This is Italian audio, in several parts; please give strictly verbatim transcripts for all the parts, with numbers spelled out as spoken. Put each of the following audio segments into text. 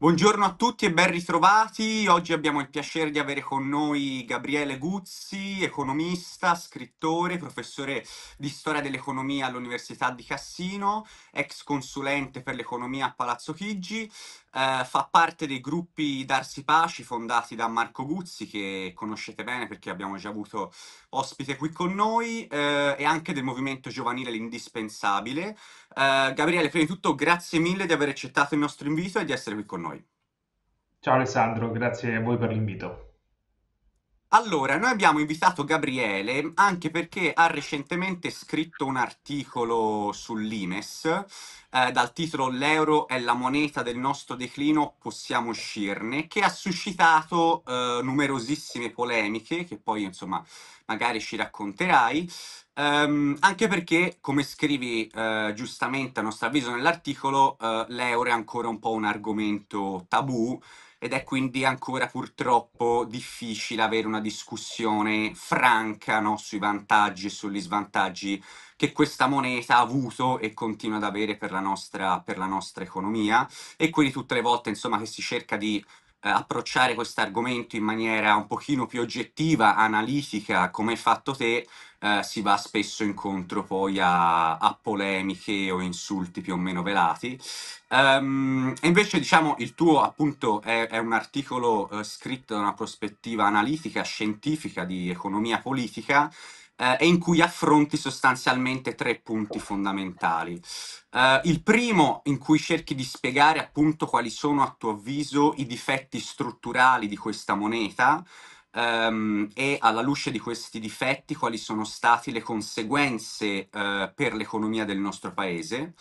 Buongiorno a tutti e ben ritrovati. Oggi abbiamo il piacere di avere con noi Gabriele Guzzi, economista, scrittore, professore di storia dell'economia all'Università di Cassino, ex consulente per l'economia a Palazzo Chigi. Uh, fa parte dei gruppi Darsi Paci fondati da Marco Guzzi, che conoscete bene perché abbiamo già avuto ospite qui con noi, uh, e anche del Movimento Giovanile l'Indispensabile. Uh, Gabriele, prima di tutto grazie mille di aver accettato il nostro invito e di essere qui con noi. Ciao Alessandro, grazie a voi per l'invito. Allora, noi abbiamo invitato Gabriele anche perché ha recentemente scritto un articolo sull'Imes eh, dal titolo "L'euro è la moneta del nostro declino, possiamo uscirne", che ha suscitato eh, numerosissime polemiche che poi insomma magari ci racconterai, ehm, anche perché, come scrivi eh, giustamente a nostro avviso nell'articolo, eh, l'euro è ancora un po' un argomento tabù ed è quindi ancora purtroppo difficile avere una discussione franca, no, sui vantaggi e sugli svantaggi che questa moneta ha avuto e continua ad avere per la nostra, per la nostra economia. E quindi tutte le volte insomma che si cerca di eh, approcciare questo argomento in maniera un pochino più oggettiva, analitica, come hai fatto te, eh, si va spesso incontro poi a, a polemiche o insulti più o meno velati. Um, invece diciamo il tuo appunto è, è un articolo eh, scritto da una prospettiva analitica, scientifica, di economia politica, eh, e in cui affronti sostanzialmente tre punti fondamentali. Uh, il primo, in cui cerchi di spiegare appunto quali sono a tuo avviso i difetti strutturali di questa moneta, Um, e alla luce di questi difetti quali sono state le conseguenze uh, per l'economia del nostro paese.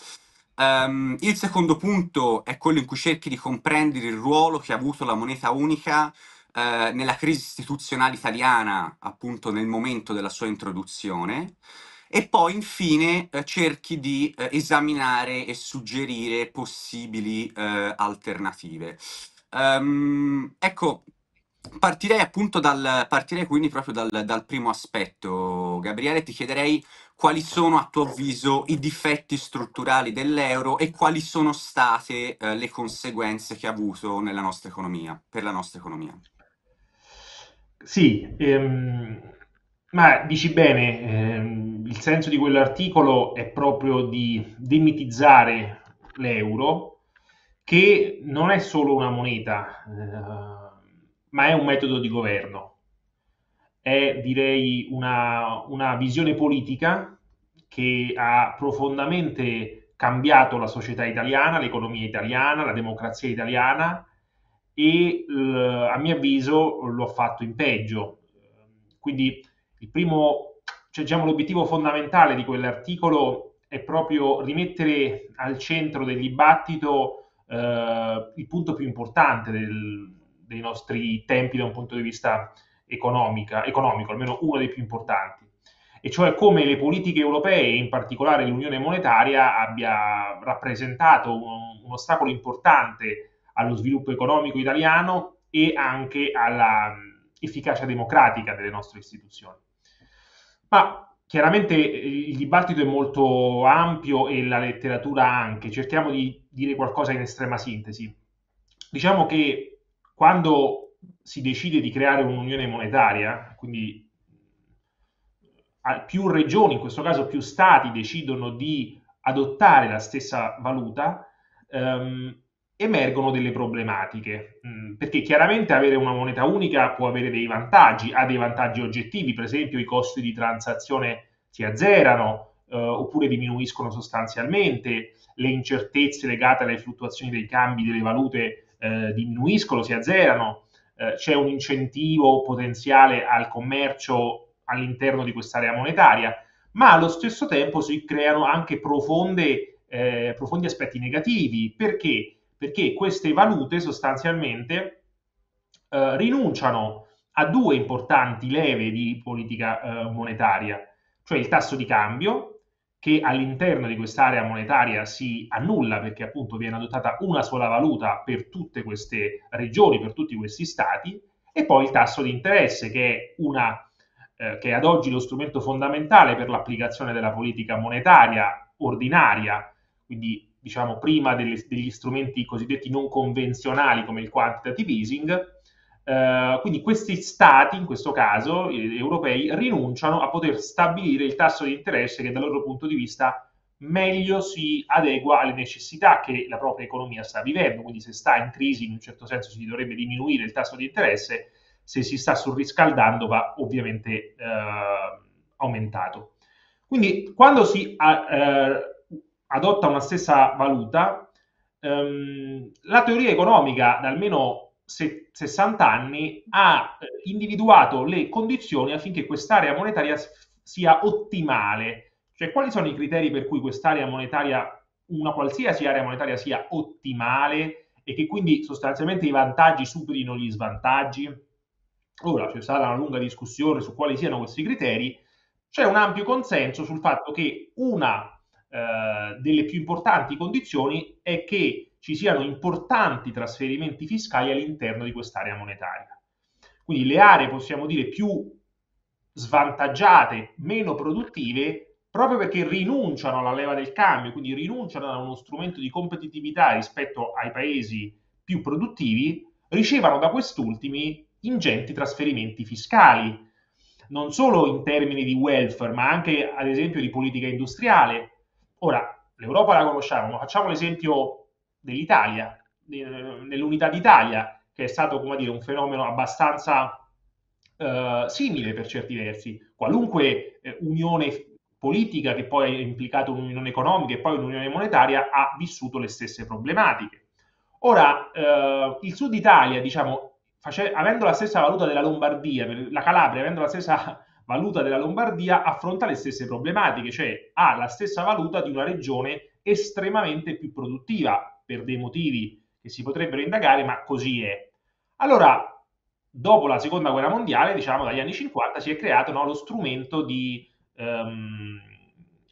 Um, il secondo punto è quello in cui cerchi di comprendere il ruolo che ha avuto la moneta unica uh, nella crisi istituzionale italiana, appunto nel momento della sua introduzione, e poi infine uh, cerchi di uh, esaminare e suggerire possibili uh, alternative. Um, ecco, Partirei appunto dal, partirei quindi proprio dal, dal primo aspetto. Gabriele, ti chiederei quali sono a tuo avviso i difetti strutturali dell'euro e quali sono state eh, le conseguenze che ha avuto nella nostra economia, per la nostra economia. Sì, ehm, ma dici bene, ehm, il senso di quell'articolo è proprio di demitizzare l'euro, che non è solo una moneta, eh, ma è un metodo di governo, è direi una, una visione politica che ha profondamente cambiato la società italiana, l'economia italiana, la democrazia italiana e a mio avviso lo ha fatto in peggio. Quindi il primo, cioè, diciamo, l'obiettivo fondamentale di quell'articolo è proprio rimettere al centro del dibattito eh, il punto più importante del dei nostri tempi da un punto di vista economica, economico, almeno uno dei più importanti, e cioè come le politiche europee, in particolare l'unione monetaria, abbia rappresentato un, un ostacolo importante allo sviluppo economico italiano e anche alla efficacia democratica delle nostre istituzioni. Ma chiaramente il dibattito è molto ampio e la letteratura anche, cerchiamo di dire qualcosa in estrema sintesi. Diciamo che quando si decide di creare un'unione monetaria, quindi più regioni, in questo caso più stati, decidono di adottare la stessa valuta, ehm, emergono delle problematiche, mh, perché chiaramente avere una moneta unica può avere dei vantaggi, ha dei vantaggi oggettivi, per esempio i costi di transazione si azzerano, eh, oppure diminuiscono sostanzialmente, le incertezze legate alle fluttuazioni dei cambi delle valute Eh, diminuiscono, si azzerano, eh, c'è un incentivo potenziale al commercio all'interno di quest'area monetaria, ma allo stesso tempo si creano anche profonde, eh, profondi aspetti negativi. Perché? Perché queste valute sostanzialmente eh, rinunciano a due importanti leve di politica eh, monetaria, cioè il tasso di cambio, che all'interno di quest'area monetaria si annulla perché appunto viene adottata una sola valuta per tutte queste regioni, per tutti questi stati, e poi il tasso di interesse, che è, una, eh, che è ad oggi lo strumento fondamentale per l'applicazione della politica monetaria ordinaria, quindi diciamo prima delle, degli strumenti cosiddetti non convenzionali come il quantitative easing. Uh, quindi questi stati, in questo caso eh, europei, rinunciano a poter stabilire il tasso di interesse che dal loro punto di vista meglio si adegua alle necessità che la propria economia sta vivendo. Quindi se sta in crisi, in un certo senso si dovrebbe diminuire il tasso di interesse, se si sta surriscaldando va ovviamente eh, aumentato. Quindi quando si a, eh, adotta una stessa valuta, ehm, la teoria economica da almeno sessanta anni ha individuato le condizioni affinché quest'area monetaria sia ottimale. Cioè, quali sono i criteri per cui quest'area monetaria, una qualsiasi area monetaria, sia ottimale e che quindi sostanzialmente i vantaggi superino gli svantaggi? Ora, c'è stata una lunga discussione su quali siano questi criteri. C'è un ampio consenso sul fatto che una eh, delle più importanti condizioni è che ci siano importanti trasferimenti fiscali all'interno di quest'area monetaria. Quindi le aree, possiamo dire, più svantaggiate, meno produttive, proprio perché rinunciano alla leva del cambio, quindi rinunciano a uno strumento di competitività rispetto ai paesi più produttivi, ricevono da quest'ultimi ingenti trasferimenti fiscali, non solo in termini di welfare, ma anche, ad esempio, di politica industriale. Ora, l'Europa la conosciamo, ma facciamo l'esempio dell'Italia, nell'Unità d'Italia, che è stato, come dire, un fenomeno abbastanza eh, simile per certi versi. Qualunque eh, unione politica che poi ha implicato un'unione economica e poi un'unione monetaria ha vissuto le stesse problematiche. Ora, eh, il Sud Italia, diciamo, face- avendo la stessa valuta della Lombardia, la Calabria avendo la stessa valuta della Lombardia, affronta le stesse problematiche, cioè ha la stessa valuta di una regione estremamente più produttiva, per dei motivi che si potrebbero indagare, ma così è. Allora, dopo la Seconda Guerra Mondiale, diciamo dagli anni cinquanta, si è creato no, lo strumento di, ehm,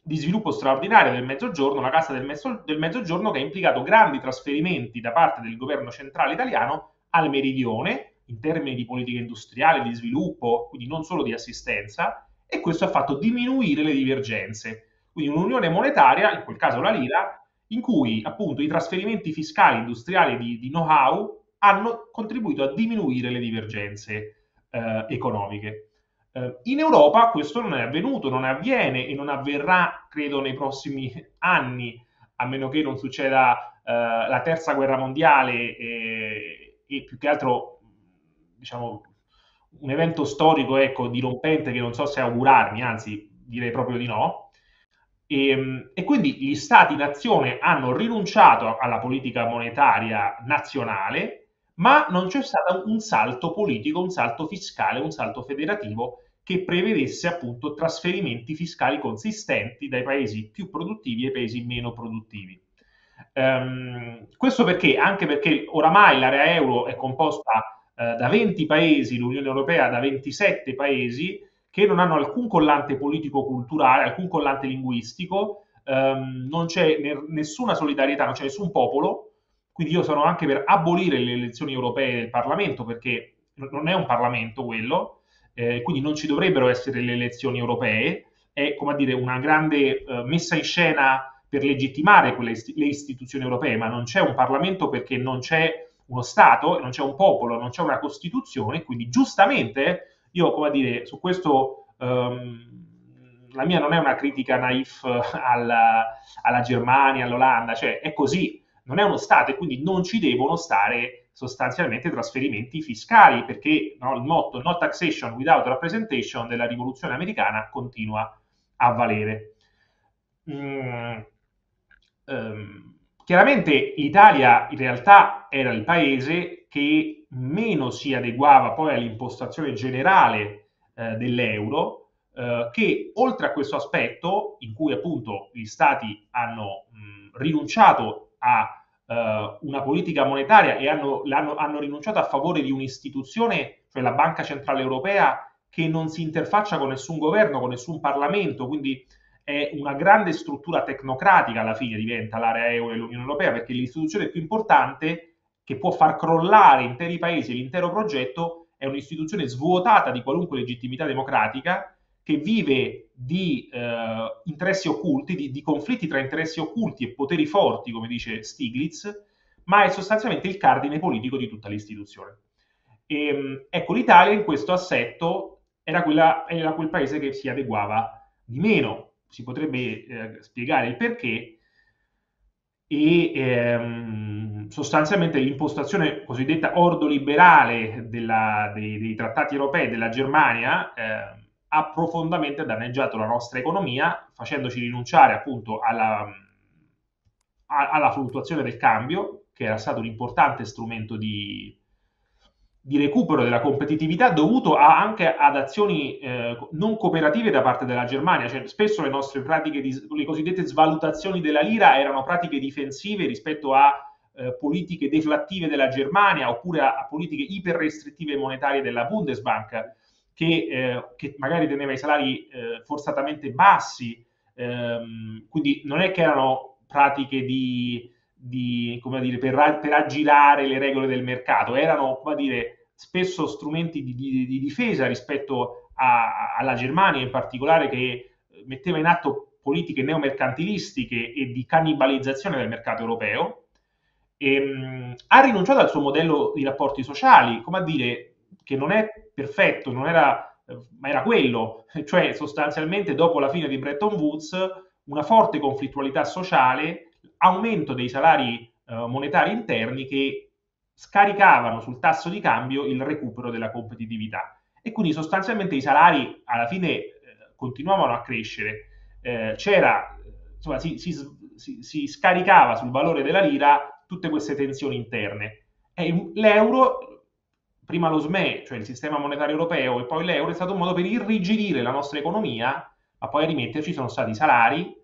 di sviluppo straordinario del Mezzogiorno, la Cassa del, Mezzo, del Mezzogiorno, che ha implicato grandi trasferimenti da parte del governo centrale italiano al meridione, in termini di politica industriale, di sviluppo, quindi non solo di assistenza, e questo ha fatto diminuire le divergenze. Quindi un'unione monetaria, in quel caso la lira, in cui appunto i trasferimenti fiscali, industriali, di, di know-how hanno contribuito a diminuire le divergenze eh, economiche. Eh, in Europa questo non è avvenuto, non avviene e non avverrà, credo, nei prossimi anni, a meno che non succeda eh, la terza guerra mondiale e, e più che altro, diciamo, un evento storico, ecco, dirompente, che non so se augurarmi, anzi direi proprio di no. E, e quindi gli stati in azione hanno rinunciato alla politica monetaria nazionale, ma non c'è stato un salto politico, un salto fiscale, un salto federativo che prevedesse appunto trasferimenti fiscali consistenti dai paesi più produttivi ai paesi meno produttivi. Ehm, questo perché? Anche perché oramai l'area euro è composta eh, da venti paesi, l'Unione Europea da ventisette paesi, che non hanno alcun collante politico-culturale, alcun collante linguistico, ehm, non c'è ne- nessuna solidarietà, non c'è nessun popolo, quindi io sono anche per abolire le elezioni europee del Parlamento, perché non è un Parlamento quello, eh, quindi non ci dovrebbero essere le elezioni europee, è, come a dire, una grande eh, messa in scena per legittimare quelle ist- le istituzioni europee, ma non c'è un Parlamento perché non c'è uno Stato, non c'è un popolo, non c'è una Costituzione, quindi giustamente... Io, come dire, su questo um, la mia non è una critica naif alla, alla Germania, all'Olanda, cioè è così, non è uno Stato e quindi non ci devono stare sostanzialmente trasferimenti fiscali, perché no, il motto no taxation without representation della rivoluzione americana continua a valere. Mm, um, chiaramente l'Italia in realtà era il paese che meno si adeguava poi all'impostazione generale eh, dell'euro, eh, che oltre a questo aspetto, in cui appunto gli stati hanno mh, rinunciato a eh, una politica monetaria e hanno, l'hanno, hanno rinunciato a favore di un'istituzione, cioè la Banca Centrale Europea, che non si interfaccia con nessun governo, con nessun Parlamento, quindi è una grande struttura tecnocratica alla fine diventa l'area euro e l'Unione Europea, perché l'istituzione più importante che può far crollare interi paesi e l'intero progetto, è un'istituzione svuotata di qualunque legittimità democratica, che vive di eh, interessi occulti, di, di conflitti tra interessi occulti e poteri forti, come dice Stiglitz, ma è sostanzialmente il cardine politico di tutta l'istituzione. E, ecco, l'Italia in questo assetto era, quella, era quel paese che si adeguava di meno. Si potrebbe eh, spiegare il perché, e ehm, sostanzialmente l'impostazione cosiddetta ordoliberale della, dei, dei trattati europei della Germania eh, ha profondamente danneggiato la nostra economia, facendoci rinunciare appunto alla, a, alla fluttuazione del cambio, che era stato un importante strumento di, di recupero della competitività, dovuto a, anche ad azioni eh, non cooperative da parte della Germania. Cioè, spesso le nostre pratiche, di, le cosiddette svalutazioni della lira, erano pratiche difensive rispetto a eh, politiche deflattive della Germania, oppure a, a politiche iperrestrittive monetarie della Bundesbank, che, eh, che magari teneva i salari eh, forzatamente bassi, ehm, quindi non è che erano pratiche di... Di, come dire, per, per aggirare le regole del mercato, erano, come dire, spesso strumenti di, di, di difesa rispetto a, alla Germania in particolare, che metteva in atto politiche neomercantilistiche e di cannibalizzazione del mercato europeo. E, mh, ha rinunciato al suo modello di rapporti sociali, come a dire che non è perfetto, non era, eh, ma era quello, cioè sostanzialmente dopo la fine di Bretton Woods una forte conflittualità sociale, aumento dei salari eh, monetari interni che scaricavano sul tasso di cambio il recupero della competitività, e quindi sostanzialmente i salari alla fine eh, continuavano a crescere, eh, c'era, insomma, si, si, si, si scaricava sul valore della lira tutte queste tensioni interne, e l'euro, prima lo S M E, cioè il sistema monetario europeo, e poi l'euro, è stato un modo per irrigidire la nostra economia, ma poi a rimetterci sono stati i salari,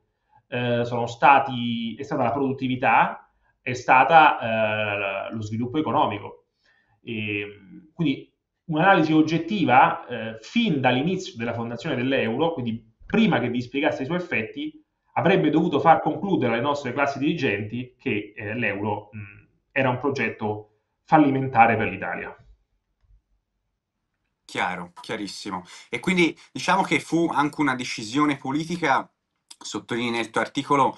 Eh, sono stati, è stata la produttività, è stata eh, lo sviluppo economico. E, quindi un'analisi oggettiva eh, fin dall'inizio della fondazione dell'euro, quindi prima che vi spiegasse i suoi effetti, avrebbe dovuto far concludere alle nostre classi dirigenti che eh, l'euro mh, era un progetto fallimentare per l'Italia. Chiaro, chiarissimo. E quindi diciamo che fu anche una decisione politica, sottolinei nel tuo articolo,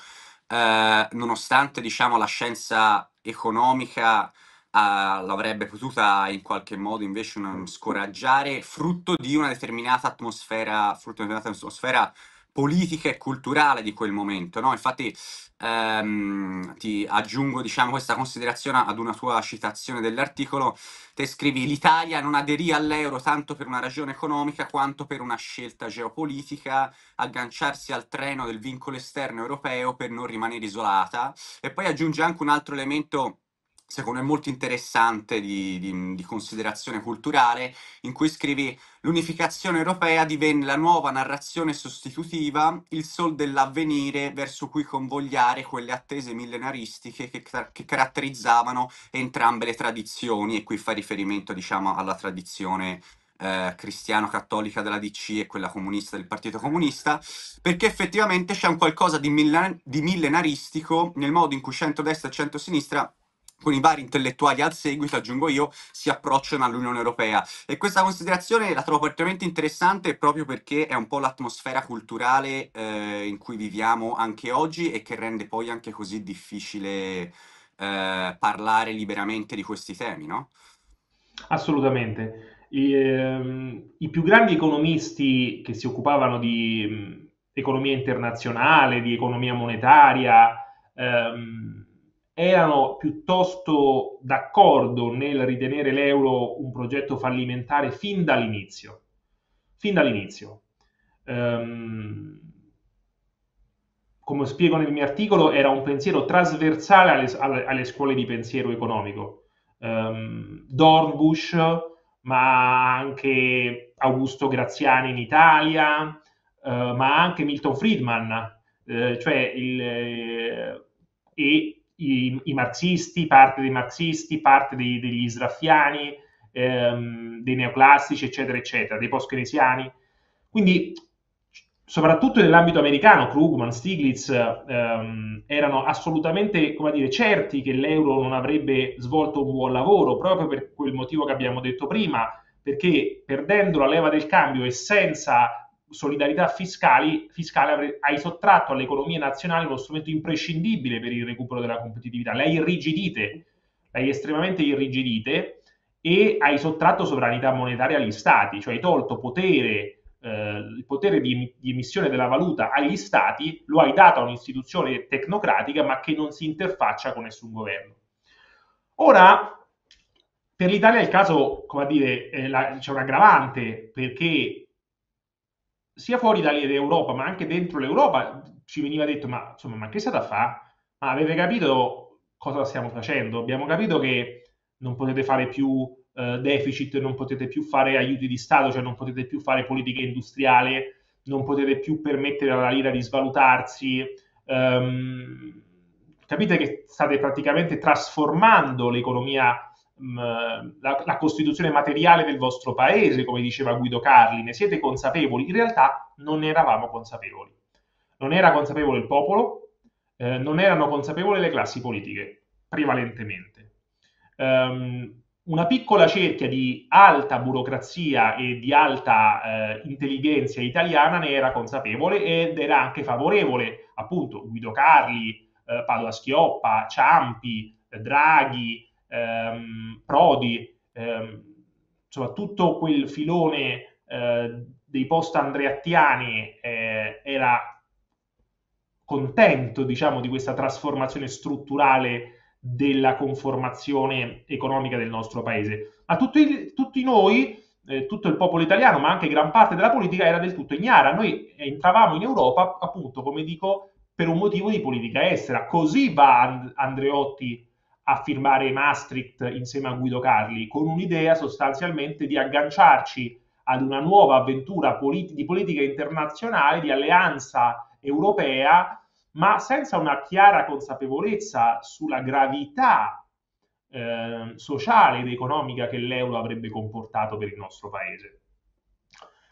eh, nonostante, diciamo, la scienza economica eh, l'avrebbe potuta in qualche modo invece non scoraggiare, frutto di una determinata atmosfera, frutto di una determinata atmosfera politica e culturale di quel momento, no? Infatti ehm, ti aggiungo, diciamo, questa considerazione ad una tua citazione dell'articolo. Te scrivi: l'Italia non aderì all'euro tanto per una ragione economica quanto per una scelta geopolitica, agganciarsi al treno del vincolo esterno europeo per non rimanere isolata. E poi aggiunge anche un altro elemento secondo me molto interessante di, di, di considerazione culturale, in cui scrivi: l'unificazione europea divenne la nuova narrazione sostitutiva, il sol dell'avvenire verso cui convogliare quelle attese millenaristiche che, che caratterizzavano entrambe le tradizioni, e qui fa riferimento, diciamo, alla tradizione eh, cristiano-cattolica della D C e quella comunista del Partito Comunista, perché effettivamente c'è un qualcosa di, millen- di millenaristico nel modo in cui centrodestra e centrosinistra, con i vari intellettuali al seguito, aggiungo io, si approcciano all'Unione Europea. E questa considerazione la trovo particolarmente interessante, proprio perché è un po' l'atmosfera culturale eh, in cui viviamo anche oggi, e che rende poi anche così difficile eh, parlare liberamente di questi temi, no? Assolutamente. I, ehm, i più grandi economisti che si occupavano di mh, economia internazionale, di economia monetaria, ehm, erano piuttosto d'accordo nel ritenere l'euro un progetto fallimentare fin dall'inizio. Fin dall'inizio. Um, come spiego nel mio articolo, era un pensiero trasversale alle, alle, alle scuole di pensiero economico. Um, Dornbusch, ma anche Augusto Graziani in Italia, uh, ma anche Milton Friedman, uh, cioè il... Eh, e, I, i marxisti, parte dei marxisti, parte dei, degli israfiani, ehm, dei neoclassici, eccetera, eccetera, dei post-keynesiani. Quindi, soprattutto nell'ambito americano, Krugman, Stiglitz ehm, erano assolutamente, come dire, certi che l'euro non avrebbe svolto un buon lavoro, proprio per quel motivo che abbiamo detto prima, perché perdendo la leva del cambio e senza solidarietà fiscali, fiscale hai sottratto alle economie nazionali uno strumento imprescindibile per il recupero della competitività. Le hai irrigidite, le hai estremamente irrigidite e hai sottratto sovranità monetaria agli stati, cioè hai tolto potere, eh, il potere di, di emissione della valuta agli stati, lo hai dato a un'istituzione tecnocratica ma che non si interfaccia con nessun governo. Ora, per l'Italia il caso, come a dire, c'è un aggravante, perché sia fuori dall'Europa, ma anche dentro l'Europa, ci veniva detto, ma insomma, ma che state a fare? Ma avete capito cosa stiamo facendo? Abbiamo capito che non potete fare più eh, deficit, non potete più fare aiuti di Stato, cioè non potete più fare politica industriale, non potete più permettere alla lira di svalutarsi. Ehm, capite che state praticamente trasformando l'economia, La, la costituzione materiale del vostro paese, come diceva Guido Carli, ne siete consapevoli? In realtà non ne eravamo consapevoli. Non era consapevole il popolo, eh, non erano consapevoli le classi politiche, prevalentemente. Um, una piccola cerchia di alta burocrazia e di alta eh, intelligenza italiana ne era consapevole ed era anche favorevole, appunto, Guido Carli, eh, Paolo Schioppa, Ciampi, eh, Draghi, Ehm, Prodi, ehm, insomma tutto quel filone eh, dei post-andreattiani eh, era contento, diciamo, di questa trasformazione strutturale della conformazione economica del nostro paese, ma tutti, tutti noi, eh, tutto il popolo italiano, ma anche gran parte della politica era del tutto ignara. Noi entravamo in Europa, appunto, come dico, per un motivo di politica estera. Così va And- Andreotti a firmare Maastricht insieme a Guido Carli, con un'idea sostanzialmente di agganciarci ad una nuova avventura politi- di politica internazionale, di alleanza europea, ma senza una chiara consapevolezza sulla gravità eh, sociale ed economica che l'euro avrebbe comportato per il nostro paese.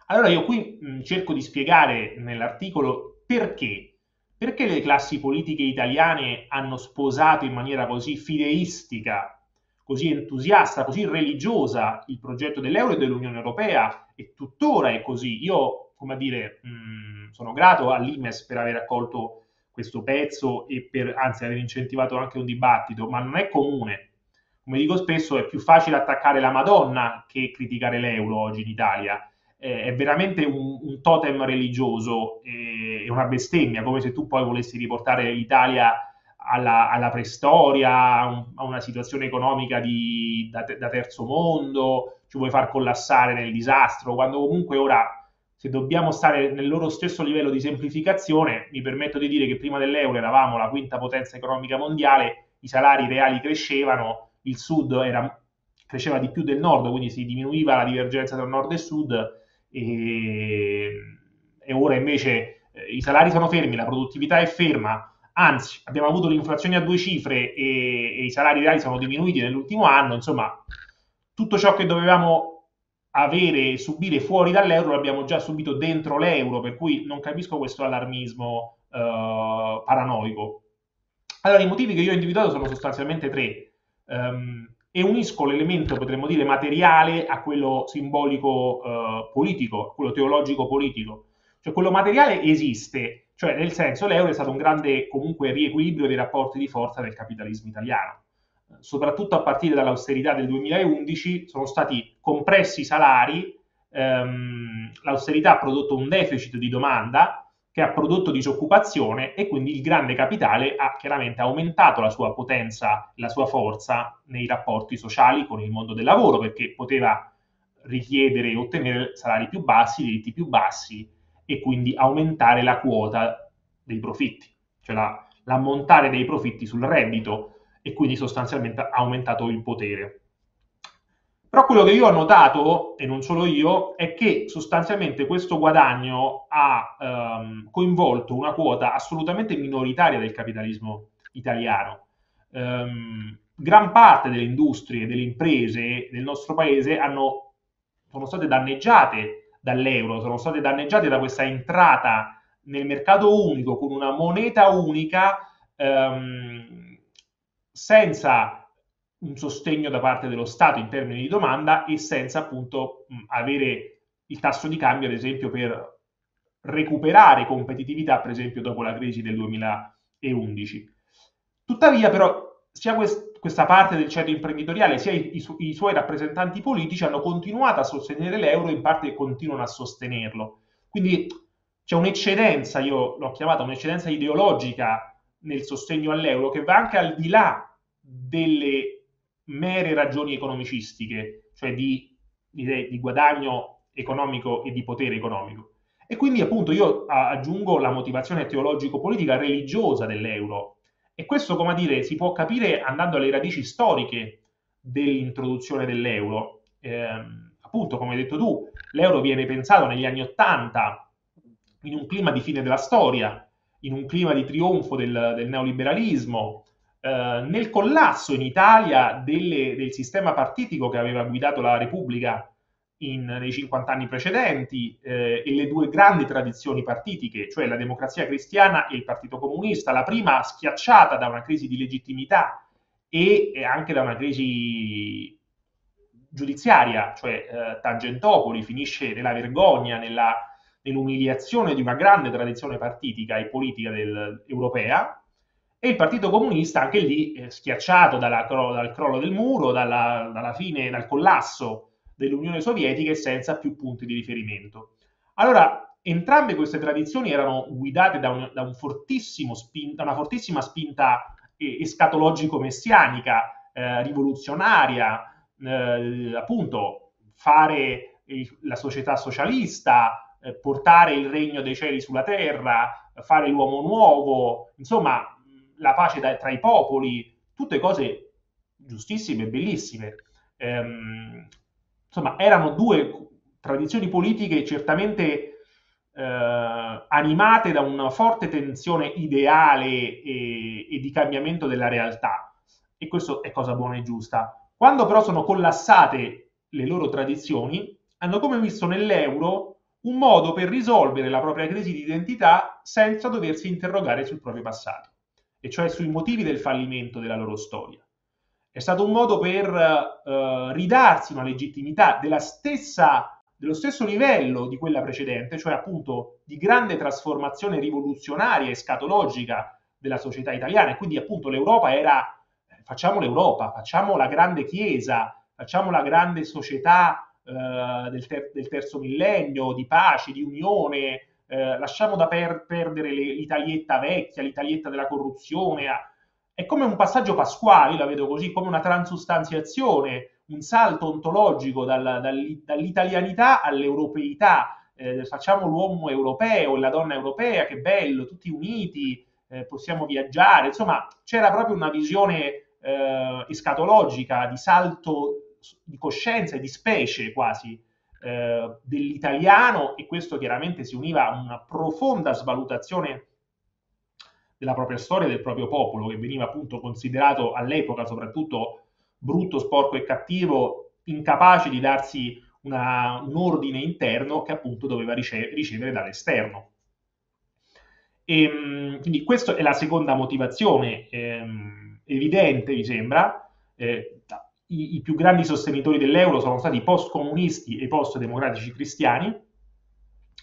Allora io qui mh, cerco di spiegare nell'articolo perché Perché le classi politiche italiane hanno sposato in maniera così fideistica, così entusiasta, così religiosa il progetto dell'euro e dell'Unione Europea, e tuttora è così. Io, come dire, mh, sono grato all'Imes per aver accolto questo pezzo e per, anzi, aver incentivato anche un dibattito, ma non è comune. Come dico spesso, è più facile attaccare la Madonna che criticare l'euro oggi in Italia. È veramente un, un totem religioso, è una bestemmia, come se tu poi volessi riportare l'Italia alla, alla preistoria, a, un, a una situazione economica di, da, da terzo mondo, ci vuoi far collassare nel disastro, quando comunque ora, se dobbiamo stare nel loro stesso livello di semplificazione, mi permetto di dire che prima dell'euro eravamo la quinta potenza economica mondiale, i salari reali crescevano, il sud era, cresceva di più del nord, quindi si diminuiva la divergenza tra nord e sud, E, e ora invece eh, i salari sono fermi, la produttività è ferma, anzi abbiamo avuto l'inflazione a due cifre e, e i salari reali sono diminuiti nell'ultimo anno. Insomma, tutto ciò che dovevamo avere e subire fuori dall'euro l'abbiamo già subito dentro l'euro, per cui non capisco questo allarmismo eh, paranoico. Allora, i motivi che io ho individuato sono sostanzialmente tre, um, e unisco l'elemento, potremmo dire, materiale a quello simbolico eh, politico, quello teologico politico. Cioè quello materiale esiste, cioè nel senso l'euro è stato un grande comunque riequilibrio dei rapporti di forza del capitalismo italiano. Soprattutto a partire dall'austerità del duemilaundici sono stati compressi i salari, ehm, l'austerità ha prodotto un deficit di domanda che ha prodotto disoccupazione, e quindi il grande capitale ha chiaramente aumentato la sua potenza, la sua forza nei rapporti sociali con il mondo del lavoro, perché poteva richiedere e ottenere salari più bassi, diritti più bassi, e quindi aumentare la quota dei profitti, cioè la, l'ammontare dei profitti sul reddito, e quindi sostanzialmente ha aumentato il potere. Però quello che io ho notato, e non solo io, è che sostanzialmente questo guadagno ha ehm, coinvolto una quota assolutamente minoritaria del capitalismo italiano. Ehm, gran parte delle industrie, delle imprese del nostro paese hanno, sono state danneggiate dall'euro, sono state danneggiate da questa entrata nel mercato unico con una moneta unica ehm, senza un sostegno da parte dello Stato in termini di domanda e senza appunto avere il tasso di cambio, ad esempio, per recuperare competitività, per esempio, dopo la crisi del duemilaundici. Tuttavia, però, sia quest- questa parte del ceto imprenditoriale sia i, i, su- i suoi rappresentanti politici hanno continuato a sostenere l'euro, in parte continuano a sostenerlo. Quindi c'è un'eccedenza, io l'ho chiamata un'eccedenza ideologica nel sostegno all'euro, che va anche al di là delle mere ragioni economicistiche, cioè di, di, di guadagno economico e di potere economico. E quindi, appunto, io aggiungo la motivazione teologico-politica religiosa dell'euro. E questo, come a dire, si può capire andando alle radici storiche dell'introduzione dell'euro. Eh, appunto, come hai detto tu, l'euro viene pensato negli anni Ottanta, in un clima di fine della storia, in un clima di trionfo del, del neoliberalismo, eh, nel collasso in Italia delle, del sistema partitico che aveva guidato la Repubblica in, nei cinquanta anni precedenti, eh, e le due grandi tradizioni partitiche, cioè la Democrazia Cristiana e il Partito Comunista, la prima schiacciata da una crisi di legittimità e, e anche da una crisi giudiziaria, cioè eh, Tangentopoli finisce nella vergogna, nella, nell'umiliazione di una grande tradizione partitica e politica del, europea, e il Partito Comunista anche lì eh, schiacciato dalla, dal crollo del muro, dalla, dalla fine, dal collasso dell'Unione Sovietica e senza più punti di riferimento. Allora, entrambe queste tradizioni erano guidate da, un, da, un fortissimo spin, da una fortissima spinta eh, escatologico-messianica, eh, rivoluzionaria, eh, appunto, fare il, la società socialista, eh, portare il regno dei cieli sulla terra, fare l'uomo nuovo, insomma, la pace da, tra i popoli, tutte cose giustissime e bellissime. Ehm, Insomma, erano due tradizioni politiche certamente eh, animate da una forte tensione ideale e, e di cambiamento della realtà. E questo è cosa buona e giusta. Quando però sono collassate le loro tradizioni, hanno come visto nell'euro un modo per risolvere la propria crisi di identità senza doversi interrogare sul proprio passato, e cioè sui motivi del fallimento della loro storia. È stato un modo per eh, ridarsi una legittimità della stessa, dello stesso livello di quella precedente, cioè appunto di grande trasformazione rivoluzionaria e scatologica della società italiana. E quindi appunto l'Europa era, facciamo l'Europa, facciamo la grande chiesa, facciamo la grande società eh, del, ter- del terzo millennio, di pace, di unione, eh, lasciamo da per- perdere le- l'italietta vecchia, l'italietta della corruzione. A- È come un passaggio pasquale, la vedo così, come una transustanziazione, un salto ontologico dalla, dall, dall'italianità all'europeità. Eh, facciamo l'uomo europeo e la donna europea, che bello, tutti uniti, eh, possiamo viaggiare. Insomma, c'era proprio una visione eh, escatologica, di salto di coscienza e di specie quasi eh, dell'italiano, e questo chiaramente si univa a una profonda svalutazione della propria storia e del proprio popolo, che veniva appunto considerato all'epoca soprattutto brutto, sporco e cattivo, incapace di darsi una, un ordine interno che appunto doveva rice- ricevere dall'esterno. E, quindi questa è la seconda motivazione ehm, evidente, mi sembra. Eh, i, i più grandi sostenitori dell'euro sono stati i post-comunisti e i post-democratici cristiani,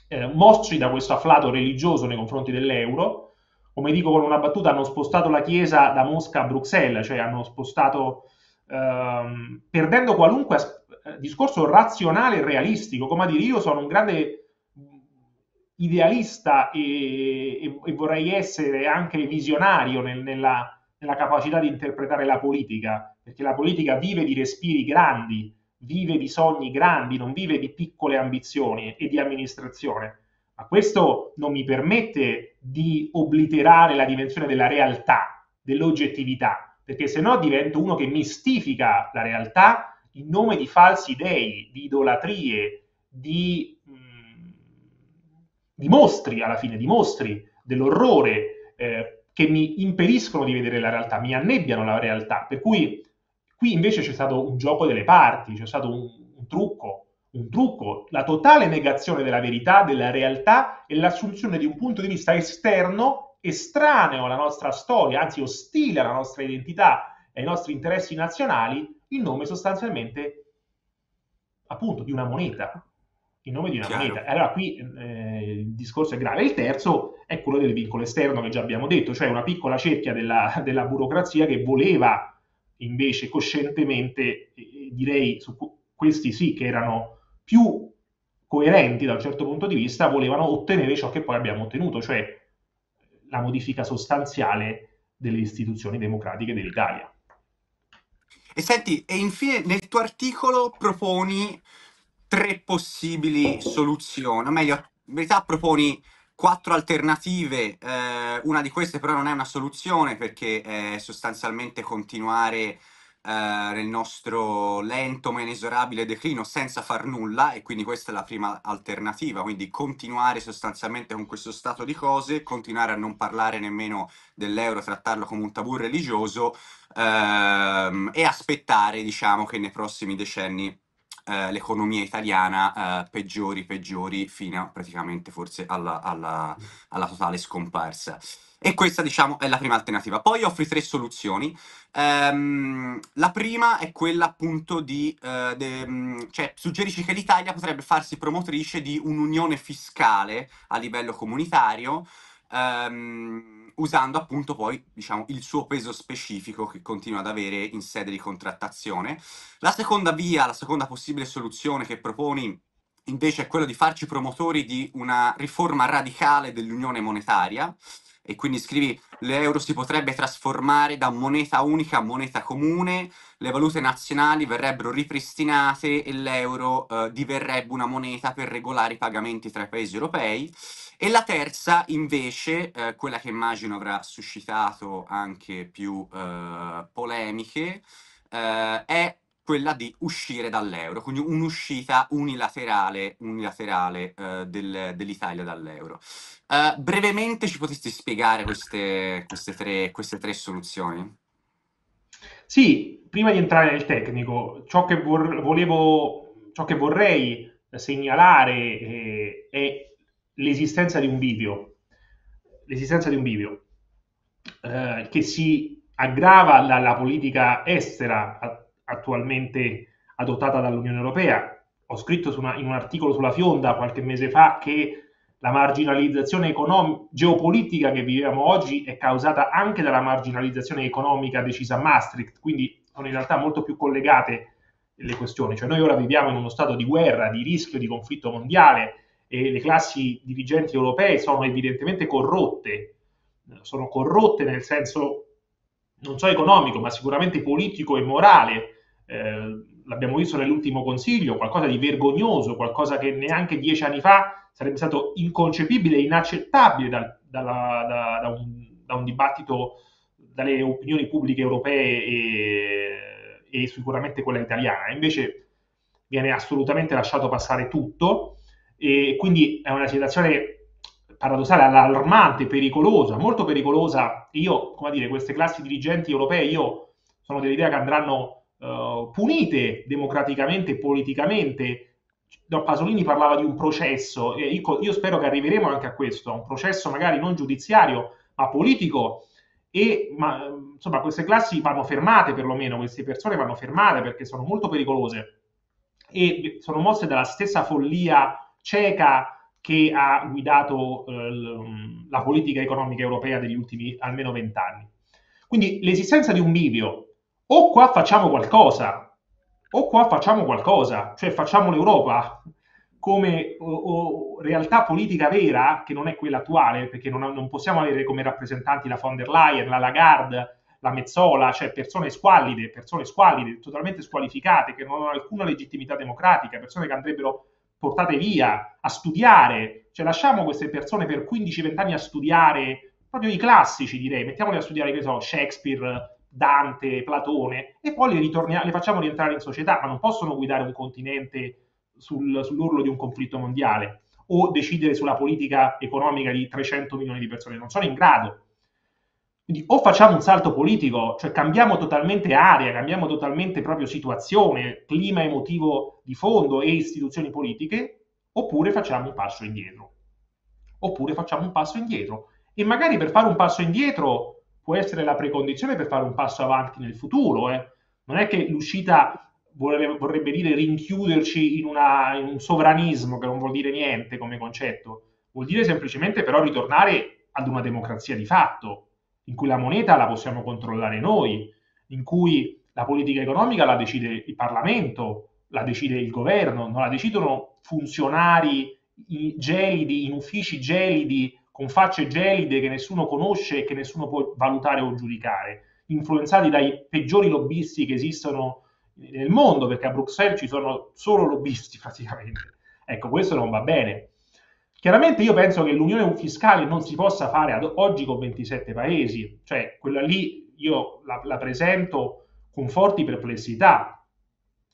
eh, mostri da questo afflato religioso nei confronti dell'euro. Come dico con una battuta, hanno spostato la Chiesa da Mosca a Bruxelles, cioè hanno spostato, ehm, perdendo qualunque as- discorso razionale e realistico. Come a dire, io sono un grande idealista e, e, e vorrei essere anche visionario nel, nella, nella capacità di interpretare la politica, perché la politica vive di respiri grandi, vive di sogni grandi, non vive di piccole ambizioni e di amministrazione. Ma questo non mi permette di obliterare la dimensione della realtà, dell'oggettività, perché sennò divento uno che mistifica la realtà in nome di falsi dei, di idolatrie, di, mh, di mostri, alla fine, di mostri, dell'orrore, eh, che mi impediscono di vedere la realtà, mi annebbiano la realtà. Per cui qui invece c'è stato un gioco delle parti, c'è stato un, un trucco, Un trucco, la totale negazione della verità, della realtà, e l'assunzione di un punto di vista esterno, estraneo alla nostra storia, anzi ostile alla nostra identità e ai nostri interessi nazionali, in nome sostanzialmente, appunto, di una moneta. in nome di una Chiaro. moneta. Allora qui eh, il discorso è grave. Il terzo è quello del vincolo esterno che già abbiamo detto, cioè una piccola cerchia della, della burocrazia che voleva invece coscientemente, eh, direi su questi sì che erano più coerenti da un certo punto di vista, volevano ottenere ciò che poi abbiamo ottenuto, cioè la modifica sostanziale delle istituzioni democratiche dell'Italia. E senti, e infine nel tuo articolo proponi tre possibili soluzioni, o meglio, in verità proponi quattro alternative, eh, una di queste però non è una soluzione perché è sostanzialmente continuare Uh, nel nostro lento ma inesorabile declino senza far nulla, e quindi questa è la prima alternativa, quindi continuare sostanzialmente con questo stato di cose, continuare a non parlare nemmeno dell'euro, trattarlo come un tabù religioso, uh, e aspettare, diciamo, che nei prossimi decenni uh, l'economia italiana uh, peggiori peggiori fino a, praticamente forse alla, alla, alla totale scomparsa. E questa, diciamo, è la prima alternativa. Poi offri tre soluzioni. Um, la prima è quella appunto di... Uh, de, cioè, suggerisci che l'Italia potrebbe farsi promotrice di un'unione fiscale a livello comunitario, um, usando appunto poi, diciamo, il suo peso specifico che continua ad avere in sede di contrattazione. La seconda via, la seconda possibile soluzione che proponi, invece, è quella di farci promotori di una riforma radicale dell'unione monetaria. E quindi scrivi: l'euro si potrebbe trasformare da moneta unica a moneta comune, le valute nazionali verrebbero ripristinate e l'euro eh, diverrebbe una moneta per regolare i pagamenti tra i paesi europei. E la terza invece, eh, quella che immagino avrà suscitato anche più eh, polemiche, eh, è quella di uscire dall'euro, quindi un'uscita unilaterale, unilaterale eh, del, dell'Italia dall'euro. Eh, brevemente ci potresti spiegare queste, queste, tre, queste tre soluzioni? Sì, prima di entrare nel tecnico, ciò che, vor- volevo, ciò che vorrei segnalare eh, è l'esistenza di un bivio, l'esistenza di un bivio eh, che si aggrava dalla politica estera a- attualmente adottata dall'Unione Europea. Ho scritto su una, in un articolo sulla Fionda qualche mese fa che la marginalizzazione econom- geopolitica che viviamo oggi è causata anche dalla marginalizzazione economica decisa a Maastricht, quindi sono in realtà molto più collegate le questioni. Cioè noi ora viviamo in uno stato di guerra, di rischio di conflitto mondiale, e le classi dirigenti europee sono evidentemente corrotte, sono corrotte nel senso non solo economico, ma sicuramente politico e morale. Eh, l'abbiamo visto nell'ultimo consiglio, qualcosa di vergognoso, qualcosa che neanche dieci anni fa sarebbe stato inconcepibile e inaccettabile da, da, da, da, un, da un dibattito, dalle opinioni pubbliche europee e, e sicuramente quella italiana. Invece viene assolutamente lasciato passare tutto, e quindi è una situazione paradossale, allarmante, pericolosa, molto pericolosa. Io, come dire, queste classi dirigenti europee, io sono dell'idea che andranno Uh, punite democraticamente e politicamente. Pasolini parlava di un processo, e io, io spero che arriveremo anche a questo, a un processo magari non giudiziario ma politico, e ma, insomma queste classi vanno fermate, perlomeno queste persone vanno fermate perché sono molto pericolose e sono mosse dalla stessa follia cieca che ha guidato eh, la politica economica europea degli ultimi almeno vent'anni. Quindi l'esistenza di un bivio: o qua facciamo qualcosa, o qua facciamo qualcosa, cioè facciamo l'Europa come o, o, realtà politica vera, che non è quella attuale, perché non, non possiamo avere come rappresentanti la von der Leyen, la Lagarde, la Mezzola, cioè persone squallide, persone squallide, totalmente squalificate, che non hanno alcuna legittimità democratica, persone che andrebbero portate via a studiare. Cioè lasciamo queste persone per quindici venti anni a studiare proprio i classici, direi, mettiamoli a studiare, che so, Shakespeare, Dante, Platone, e poi le, ritornia- le facciamo rientrare in società, ma non possono guidare un continente sul, sull'orlo di un conflitto mondiale o decidere sulla politica economica di trecento milioni di persone, non sono in grado. Quindi o facciamo un salto politico, cioè cambiamo totalmente area, cambiamo totalmente proprio situazione, clima emotivo di fondo e istituzioni politiche, oppure facciamo un passo indietro. Oppure facciamo un passo indietro. E magari per fare un passo indietro può essere la precondizione per fare un passo avanti nel futuro. Eh. Non è che l'uscita vorrebbe, vorrebbe dire rinchiuderci in, una, in un sovranismo, che non vuol dire niente come concetto, vuol dire semplicemente però ritornare ad una democrazia di fatto, in cui la moneta la possiamo controllare noi, in cui la politica economica la decide il Parlamento, la decide il governo, non la decidono funzionari gelidi, in uffici gelidi, con facce gelide che nessuno conosce e che nessuno può valutare o giudicare, influenzati dai peggiori lobbisti che esistono nel mondo, perché a Bruxelles ci sono solo lobbisti praticamente. Ecco, questo non va bene. Chiaramente io penso che l'unione fiscale non si possa fare ad oggi con ventisette paesi, cioè quella lì io la, la presento con forti perplessità.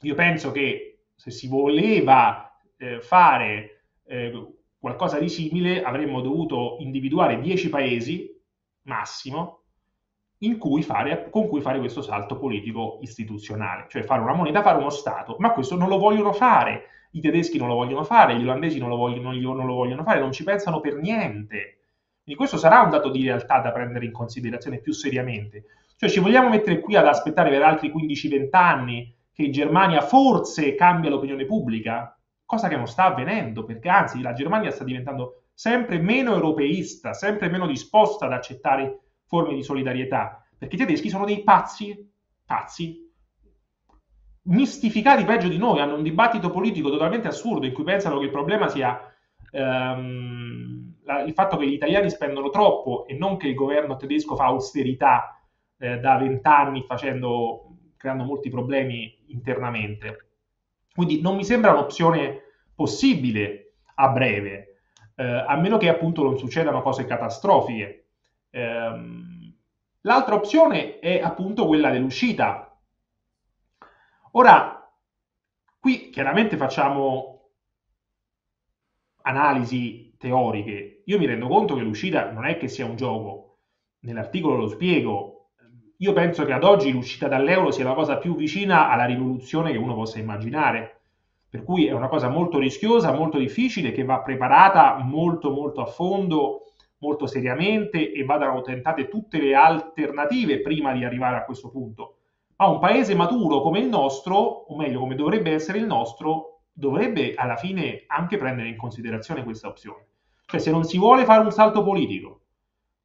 Io penso che se si voleva eh, fare eh, qualcosa di simile avremmo dovuto individuare dieci paesi massimo in cui fare, con cui fare questo salto politico istituzionale, cioè fare una moneta, fare uno Stato, ma questo non lo vogliono fare, i tedeschi non lo vogliono fare, gli olandesi non lo vogliono, non lo vogliono fare, non ci pensano per niente. E questo sarà un dato di realtà da prendere in considerazione più seriamente. Cioè ci vogliamo mettere qui ad aspettare per altri quindici venti anni che in Germania forse cambia l'opinione pubblica? Cosa che non sta avvenendo, perché anzi la Germania sta diventando sempre meno europeista, sempre meno disposta ad accettare forme di solidarietà, perché i tedeschi sono dei pazzi, pazzi, mistificati peggio di noi, hanno un dibattito politico totalmente assurdo in cui pensano che il problema sia ehm, la, il fatto che gli italiani spendono troppo e non che il governo tedesco fa austerità da vent'anni facendo, creando molti problemi internamente. Quindi non mi sembra un'opzione possibile a breve, eh, a meno che appunto non succedano cose catastrofiche. Eh, l'altra opzione è appunto quella dell'uscita. Ora, qui chiaramente facciamo analisi teoriche. Io mi rendo conto che l'uscita non è che sia un gioco. Nell'articolo lo spiego. Io penso che ad oggi l'uscita dall'euro sia la cosa più vicina alla rivoluzione che uno possa immaginare, per cui è una cosa molto rischiosa, molto difficile, che va preparata molto molto a fondo, molto seriamente, e vadano tentate tutte le alternative prima di arrivare a questo punto. Ma un paese maturo come il nostro, o meglio come dovrebbe essere il nostro, dovrebbe alla fine anche prendere in considerazione questa opzione. Cioè se non si vuole fare un salto politico,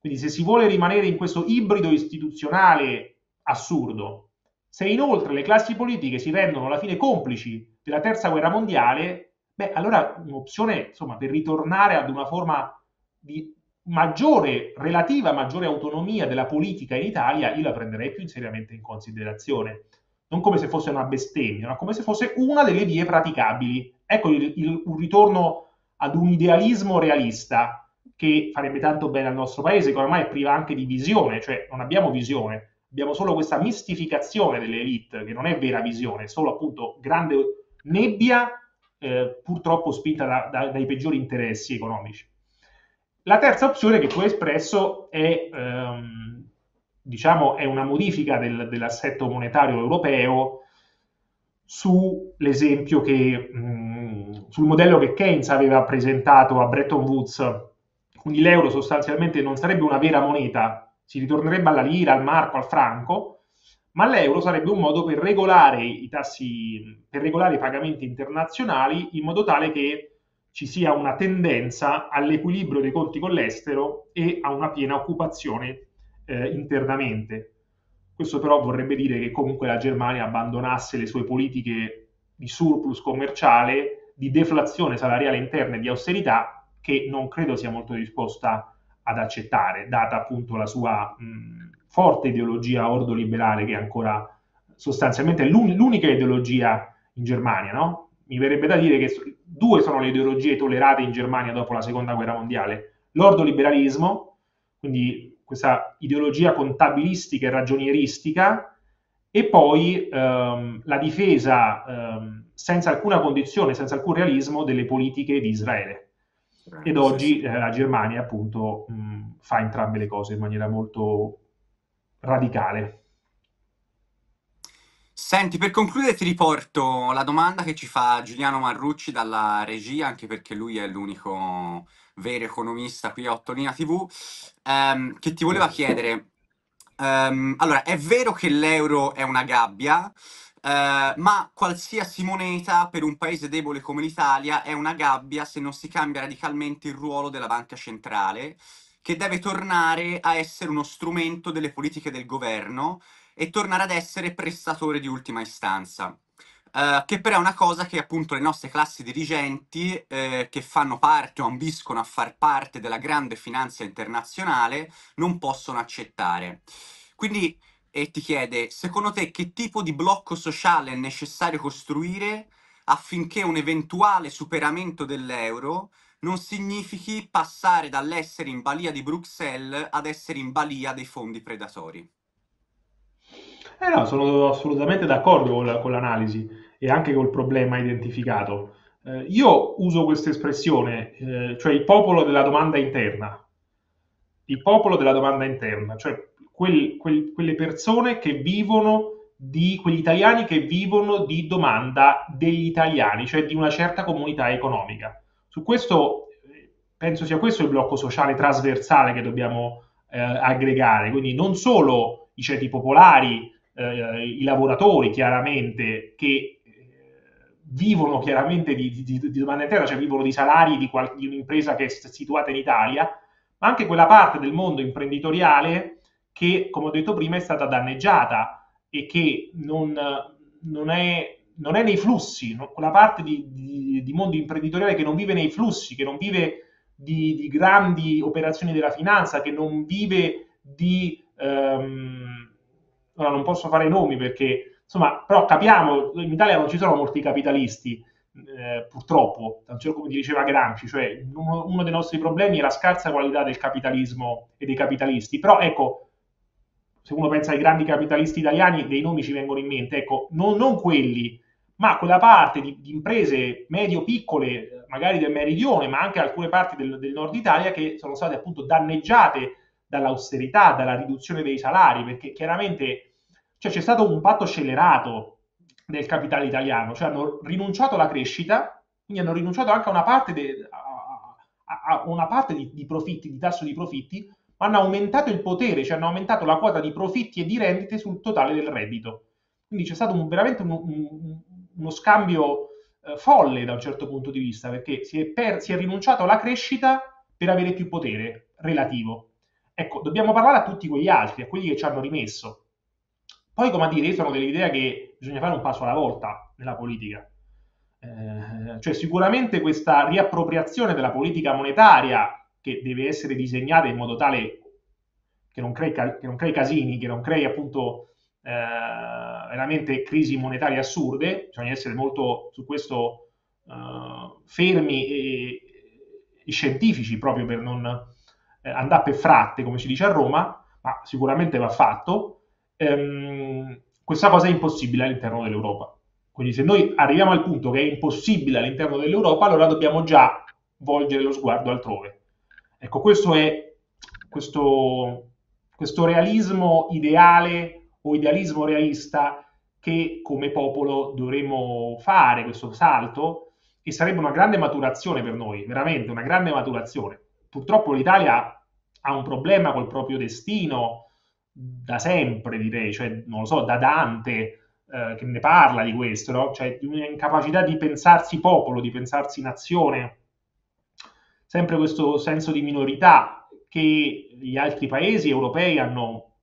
quindi se si vuole rimanere in questo ibrido istituzionale assurdo, se inoltre le classi politiche si rendono alla fine complici della terza guerra mondiale, beh, allora un'opzione, insomma, per ritornare ad una forma di maggiore, relativa maggiore autonomia della politica in Italia, io la prenderei più seriamente in considerazione. Non come se fosse una bestemmia, ma come se fosse una delle vie praticabili. Ecco il, il, un ritorno ad un idealismo realista, che farebbe tanto bene al nostro paese, che ormai è priva anche di visione, cioè non abbiamo visione, abbiamo solo questa mistificazione delle elite, che non è vera visione, è solo appunto grande nebbia, eh, purtroppo spinta da, da, dai peggiori interessi economici. La terza opzione che tu hai espresso è, ehm, diciamo, è una modifica del, dell'assetto monetario europeo sull'esempio che, mh, sul modello che Keynes aveva presentato a Bretton Woods. Quindi l'euro sostanzialmente non sarebbe una vera moneta, si ritornerebbe alla lira, al marco, al franco, ma l'euro sarebbe un modo per regolare i tassi, per regolare i pagamenti internazionali in modo tale che ci sia una tendenza all'equilibrio dei conti con l'estero e a una piena occupazione eh, internamente. Questo però vorrebbe dire che comunque la Germania abbandonasse le sue politiche di surplus commerciale, di deflazione salariale interna e di austerità, che non credo sia molto disposta ad accettare, data appunto la sua mh, forte ideologia ordoliberale, che è ancora sostanzialmente l'unica ideologia in Germania, no? Mi verrebbe da dire che due sono le ideologie tollerate in Germania dopo la seconda guerra mondiale: l'ordoliberalismo, quindi questa ideologia contabilistica e ragionieristica, e poi ehm, la difesa ehm, senza alcuna condizione, senza alcun realismo, delle politiche di Israele. Ed oggi eh, la Germania appunto mh, fa entrambe le cose in maniera molto radicale. Senti, per concludere ti riporto la domanda che ci fa Giuliano Marrucci dalla regia, anche perché lui è l'unico vero economista qui a Ottolina tivù, ehm, che ti voleva chiedere, ehm, allora, è vero che l'euro è una gabbia? Eh, ma qualsiasi moneta per un paese debole come l'Italia è una gabbia se non si cambia radicalmente il ruolo della banca centrale, che deve tornare a essere uno strumento delle politiche del governo e tornare ad essere prestatore di ultima istanza, eh, che però è una cosa che appunto le nostre classi dirigenti, eh, che fanno parte o ambiscono a far parte della grande finanza internazionale, non possono accettare. Quindi e ti chiede, secondo te che tipo di blocco sociale è necessario costruire affinché un eventuale superamento dell'euro non significhi passare dall'essere in balia di Bruxelles ad essere in balia dei fondi predatori? Eh no, sono assolutamente d'accordo con, la, con l'analisi e anche col problema identificato. Eh, io uso questa espressione, eh, cioè il popolo della domanda interna. Il popolo della domanda interna, cioè Quel, quel, quelle persone che vivono di, quegli italiani che vivono di domanda degli italiani, cioè di una certa comunità economica. Su questo penso sia questo il blocco sociale trasversale che dobbiamo eh, aggregare, quindi non solo i ceti popolari, eh, i lavoratori chiaramente che eh, vivono chiaramente di, di, di domanda interna, cioè vivono di salari di, qual- di un'impresa che è situata in Italia, ma anche quella parte del mondo imprenditoriale che, come ho detto prima, è stata danneggiata e che non, non, è, non è nei flussi, no? Quella parte di, di, di mondo imprenditoriale che non vive nei flussi, che non vive di, di grandi operazioni della finanza, che non vive di... Ehm, ora non posso fare nomi perché, insomma, però capiamo, in Italia non ci sono molti capitalisti, eh, purtroppo, come diceva Gramsci, cioè uno, uno dei nostri problemi è la scarsa qualità del capitalismo e dei capitalisti, però ecco, se uno pensa ai grandi capitalisti italiani, dei nomi ci vengono in mente, ecco, non, non quelli, ma quella parte di, di imprese medio-piccole, magari del meridione, ma anche alcune parti del, del nord Italia, che sono state appunto danneggiate dall'austerità, dalla riduzione dei salari, perché chiaramente cioè, c'è stato un patto scellerato del capitale italiano, cioè hanno rinunciato alla crescita, quindi hanno rinunciato anche a una parte, de, a, a, a una parte di, di profitti, di tasso di profitti, hanno aumentato il potere, cioè hanno aumentato la quota di profitti e di rendite sul totale del reddito. Quindi c'è stato un, veramente un, un, uno scambio eh, folle da un certo punto di vista, perché si è, per, si è rinunciato alla crescita per avere più potere relativo. Ecco, dobbiamo parlare a tutti quegli altri, a quelli che ci hanno rimesso. Poi, come a dire, io sono dell'idea che bisogna fare un passo alla volta nella politica. Eh, cioè sicuramente questa riappropriazione della politica monetaria che deve essere disegnata in modo tale che non crei, che non crei casini, che non crei appunto eh, veramente crisi monetarie assurde, bisogna essere molto su questo eh, fermi e, e scientifici proprio per non eh, andare per fratte, come si dice a Roma, ma sicuramente va fatto. Ehm, questa cosa è impossibile all'interno dell'Europa. Quindi se noi arriviamo al punto che è impossibile all'interno dell'Europa, allora dobbiamo già volgere lo sguardo altrove. Ecco, questo è questo, questo realismo ideale o idealismo realista che come popolo dovremmo fare, questo salto, e sarebbe una grande maturazione per noi, veramente una grande maturazione. Purtroppo l'Italia ha un problema col proprio destino da sempre, direi, cioè, non lo so, da Dante eh, che ne parla di questo, no? Cioè di un'incapacità di pensarsi popolo, di pensarsi nazione, sempre questo senso di minorità che gli altri paesi europei hanno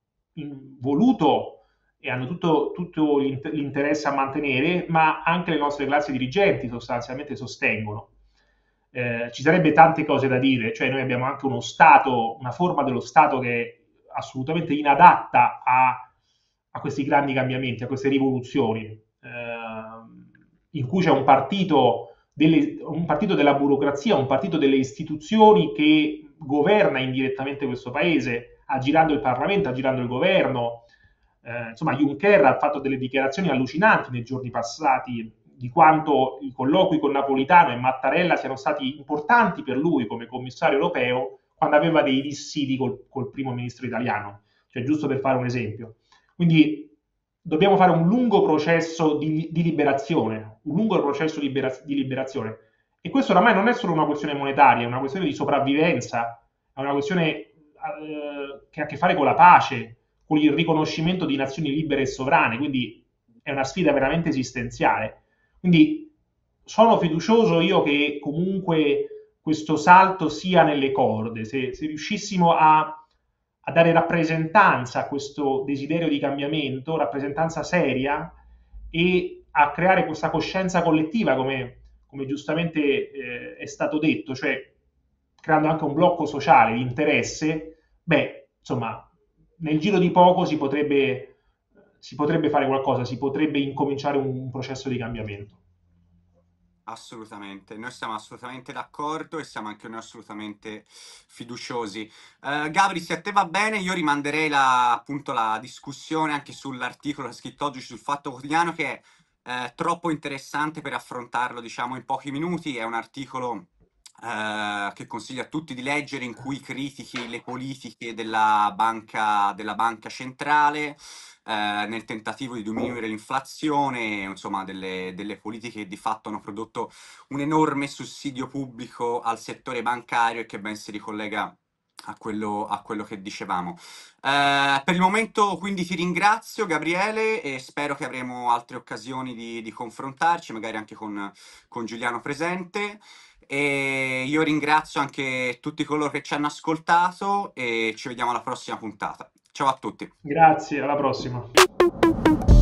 voluto e hanno tutto, tutto l'interesse a mantenere, ma anche le nostre classi dirigenti sostanzialmente sostengono. Eh, ci sarebbe tante cose da dire, cioè noi abbiamo anche uno Stato, una forma dello Stato che è assolutamente inadatta a, a questi grandi cambiamenti, a queste rivoluzioni, eh, in cui c'è un partito... Delle, un partito della burocrazia, un partito delle istituzioni che governa indirettamente questo paese, aggirando il Parlamento, aggirando il governo. Eh, insomma, Juncker ha fatto delle dichiarazioni allucinanti nei giorni passati di quanto i colloqui con Napolitano e Mattarella siano stati importanti per lui come commissario europeo quando aveva dei dissidi col, col primo ministro italiano, cioè giusto per fare un esempio. Quindi dobbiamo fare un lungo processo di, di liberazione, un lungo processo di, libera, di liberazione. E questo oramai non è solo una questione monetaria, è una questione di sopravvivenza, è una questione eh, che ha a che fare con la pace, con il riconoscimento di nazioni libere e sovrane, quindi è è una sfida veramente esistenziale. Quindi sono fiducioso io che comunque questo salto sia nelle corde. Se, se riuscissimo a, a dare rappresentanza a questo desiderio di cambiamento, rappresentanza seria, e a creare questa coscienza collettiva, come, come giustamente eh, è stato detto, cioè creando anche un blocco sociale di interesse, beh, insomma, nel giro di poco si potrebbe, si potrebbe fare qualcosa, si potrebbe incominciare un processo di cambiamento. Assolutamente, noi siamo assolutamente d'accordo e siamo anche noi assolutamente fiduciosi. Uh, Gabri, se a te va bene, io rimanderei la, appunto la discussione anche sull'articolo scritto oggi sul Fatto Quotidiano, che è eh, troppo interessante per affrontarlo, diciamo, in pochi minuti. È un articolo Uh, che consiglio a tutti di leggere, in cui critichi le politiche della banca, della banca centrale uh, nel tentativo di diminuire l'inflazione, insomma delle, delle politiche che di fatto hanno prodotto un enorme sussidio pubblico al settore bancario e che ben si ricollega a quello, a quello che dicevamo. Uh, per il momento quindi ti ringrazio, Gabriele, e spero che avremo altre occasioni di, di confrontarci, magari anche con, con Giuliano presente. E io ringrazio anche tutti coloro che ci hanno ascoltato e ci vediamo alla prossima puntata. Ciao a tutti. Grazie, alla prossima.